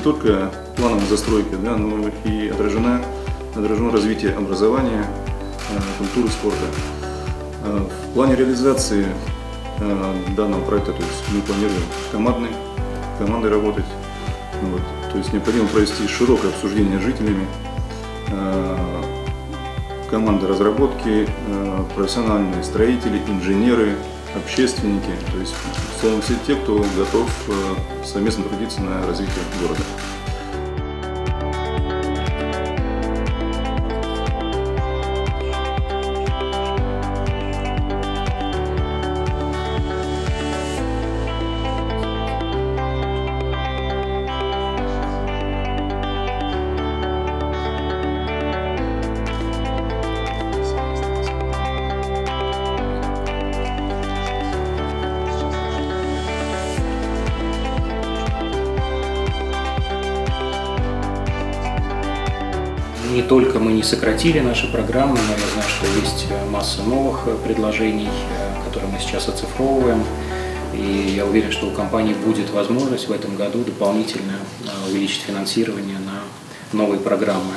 не только плановой застройки, да, но и отражено развитие образования, культуры, спорта. В плане реализации данного проекта, то есть мы планируем командой работать. Вот, то есть необходимо провести широкое обсуждение с жителями, команды разработки, профессиональные строители, инженеры, общественники, то есть, словом, все те, кто готов совместно трудиться на развитие города. Не только мы не сократили наши программы, но я знаю, что есть масса новых предложений, которые мы сейчас оцифровываем. И я уверен, что у компании будет возможность в этом году дополнительно увеличить финансирование на новые программы.